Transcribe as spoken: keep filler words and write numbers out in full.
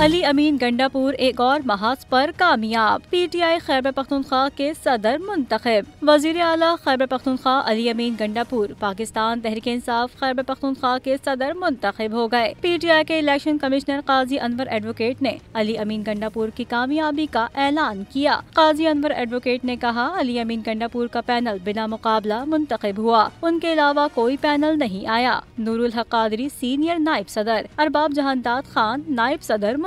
अली अमीन गंडापुर एक और महाज पर कामयाब, पीटीआई खैबर पख्तूनख्वा के सदर मुंतखब। वजीर आला खैबर पख्तूनख्वा अली अमीन गंडापुर पाकिस्तान तहरीक इंसाफ खैबर पख्तूनख्वा के सदर मुंतखब हो गए। पीटीआई के election commissioner Qazi Anwar advocate ने अली अमीन गंडापुर की कामयाबी का ऐलान किया। काजी अनवर एडवोकेट ने कहा, अली अमीन गंडापुर का पैनल बिना मुकाबला मुंतखब हुआ, उनके अलावा कोई पैनल नहीं आया। नूरुल हकदरी सीनियर नायब सदर, अरबाब जहानदार खान नायब सदर